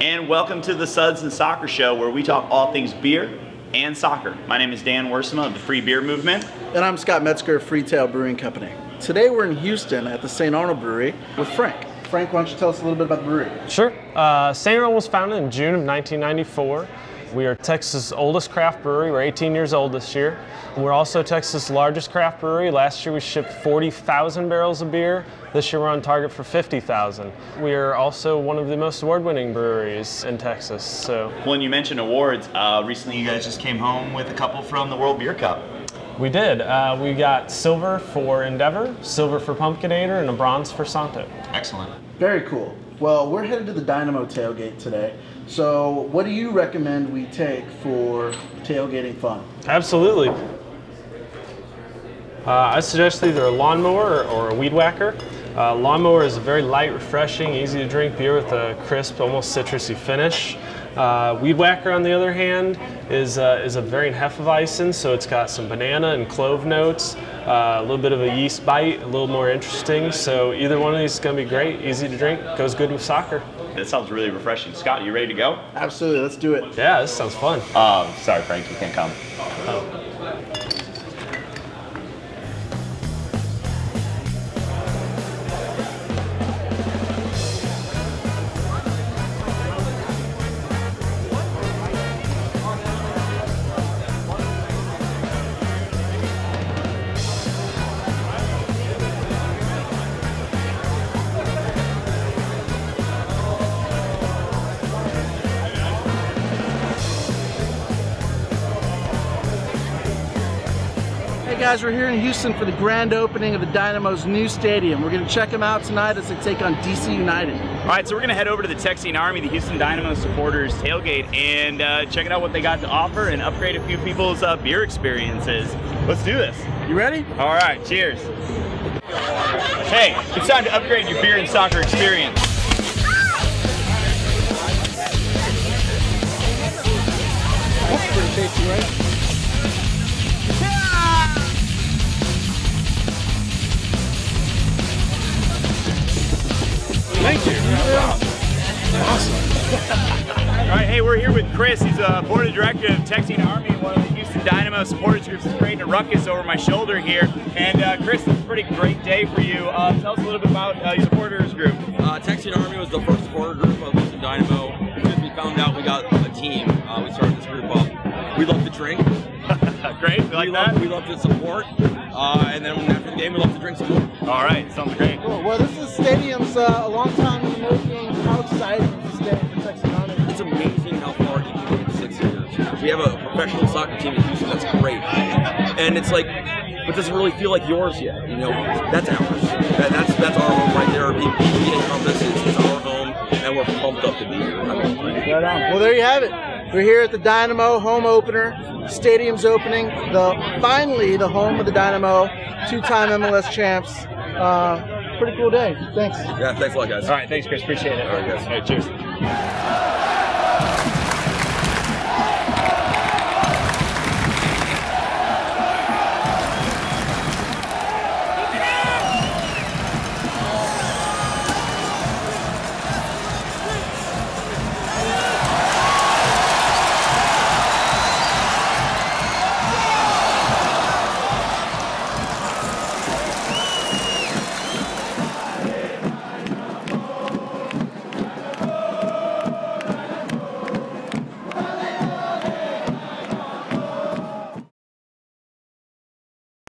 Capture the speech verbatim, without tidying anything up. and welcome to the Suds and Soccer Show, where we talk all things beer and soccer. My name is Dan Wiersema of the Free Beer Movement. And I'm Scott Metzger of Free Tail Brewing Company. Today we're in Houston at the Saint Arnold Brewery with Frank. Frank, why don't you tell us a little bit about the brewery? Sure. Uh, Saint Arnold was founded in June of nineteen ninety-four. We are Texas' oldest craft brewery. We're eighteen years old this year. We're also Texas' largest craft brewery. Last year we shipped forty thousand barrels of beer. This year we're on target for fifty thousand. We are also one of the most award-winning breweries in Texas. So, when you mentioned awards, uh, recently you guys just came home with a couple from the World Beer Cup. We did. Uh, we got silver for Endeavor, silver for Pumpkinator, and a bronze for Santo. Excellent. Very cool. Well, we're headed to the Dynamo tailgate today. So what do you recommend we take for tailgating fun? Absolutely. Uh, I suggest either a Lawnmower or, or a Weed Whacker. Uh, Lawnmower is a very light, refreshing, easy to drink beer with a crisp, almost citrusy finish. Uh, Weed Whacker, on the other hand, is, uh, is a variant Hefeweizen, so it's got some banana and clove notes, uh, a little bit of a yeast bite, a little more interesting. So either one of these is going to be great, easy to drink, goes good with soccer. That sounds really refreshing. Scott, you ready to go? Absolutely, let's do it. Yeah, this sounds fun. Um, sorry, Frank, you can't come. Oh. Guys, we're here in Houston for the grand opening of the Dynamo's new stadium. We're going to check them out tonight as they take on D C United. All right, so we're going to head over to the Texian Army, the Houston Dynamo supporters tailgate, and uh, check out what they got to offer and upgrade a few people's uh, beer experiences. Let's do this. You ready? All right, cheers. Hey, it's time to upgrade your beer and soccer experience. That's pretty tasty, right? Thank you. Wow. Awesome. All right, hey, we're here with Chris. He's a board of director of Texian Army, one of the Houston Dynamo supporters groups. He's creating a ruckus over my shoulder here. And uh, Chris, it's a pretty great day for you. Uh, tell us a little bit about uh, your supporters group. Uh, Texian Army was the first supporter group of Houston Dynamo. Because we found out we got a team, uh, we started this group up. We love to drink. Great, we like we that. Love, we love to support. Uh, and then after the game, we love to drink some more. All right, sounds great. Cool. Well, this is stadium's uh, a long time in the making. How exciting is this day for Texas Army? It's amazing how far you can go in six years. We have a professional soccer team in Houston. That's great. And it's like, but it doesn't really feel like yours yet. You know, that's ours. That, that's that's our home right there. Being encompassed, it's, it's our home, and we're pumped up to be here. I mean, right on. Well, there you have it. We're here at the Dynamo home opener, stadium's opening, the finally the home of the Dynamo, two-time M L S champs. Uh, pretty cool day. Thanks. Yeah, thanks a lot, guys. All right, thanks, Chris. Appreciate it. All right, guys. All right, cheers.